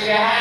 Shahad.